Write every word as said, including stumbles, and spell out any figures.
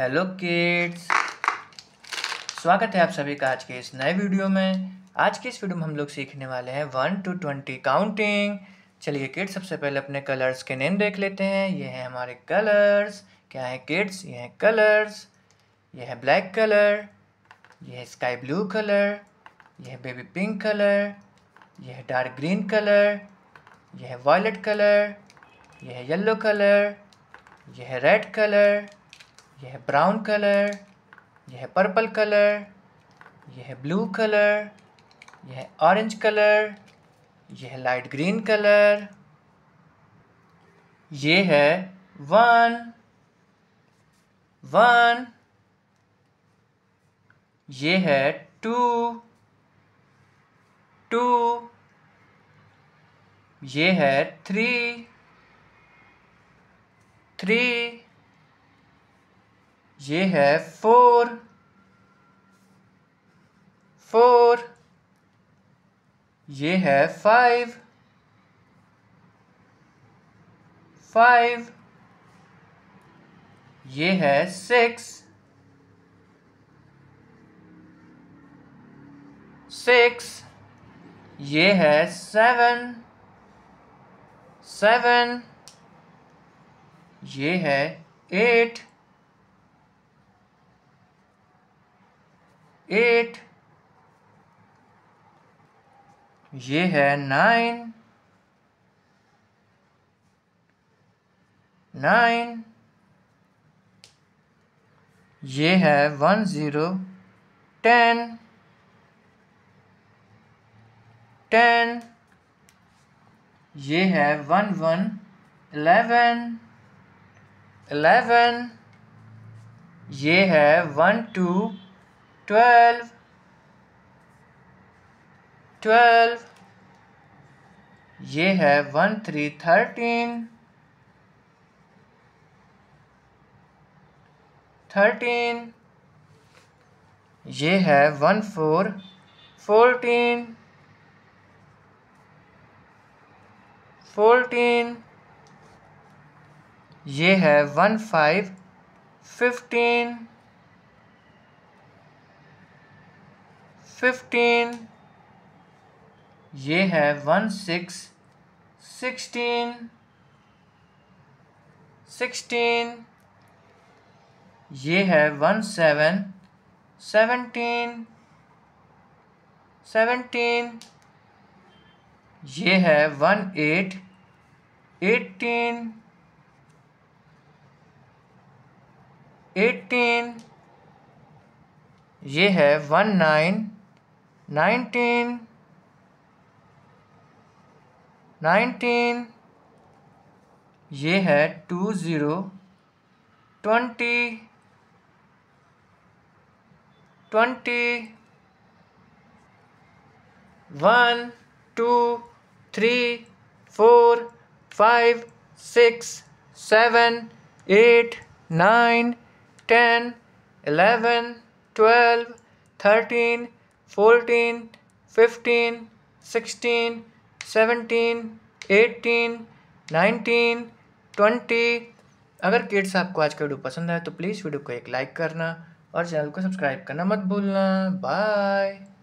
Hello kids, स्वागत है आप सभी का आज के इस नए वीडियो में। आज के इस वीडियो में हम लोग सीखने वाले हैं वन टू ट्वेंटी काउंटिंग। चलिए किड्स, सबसे पहले अपने कलर्स के नेम देख लेते हैं। ये हैं हमारे कलर्स। क्या है किड्स? ये हैं कलर्स। ये है ब्लैक कलर, ये है स्काई ब्लू कलर, यह है बेबी पिंक कलर, यह है डार्क ग्रीन कलर, यह है वायलेट कलर, यह है येलो कलर, यह है रेड कलर, यह है ब्राउन कलर, यह है पर्पल कलर, यह है ब्लू कलर, यह है ऑरेंज कलर, यह है लाइट ग्रीन कलर। ये है वन वन, ये है टू टू, ये है थ्री थ्री, ये है फोर फोर, ये है फाइव फाइव, ये है सिक्स सिक्स, ये है सेवन सेवन, ये है एट एट, ये है नाइन नाइन, ये है वन ज़ीरो टेन टेन, ये है वन वन इलेवन इलेवन, ये है वन टू ट्वेल्व ट्वेल्व, ये है वन थ्री थर्टीन थर्टीन, ये है वन फोर फोर्टीन फोर्टीन, ये है वन फाइव फिफ्टीन फिफ्टीन, ये है वन सिक्स सिक्सटीन सिक्सटीन, ये है वन सेवन सेवनटीन सेवनटीन, ये है वन एट एटीन एटीन, ये है वन नाइन नाइनटीन नाइनटीन, ये है two zero twenty twenty, one two three four five six seven eight nine ten eleven twelve thirteen fourteen fifteen sixteen seventeen eighteen nineteen twenty. अगर kids आपको आज का video पसंद आए तो प्लीज़ वीडियो को एक लाइक करना और चैनल को सब्सक्राइब करना मत भूलना। बाय।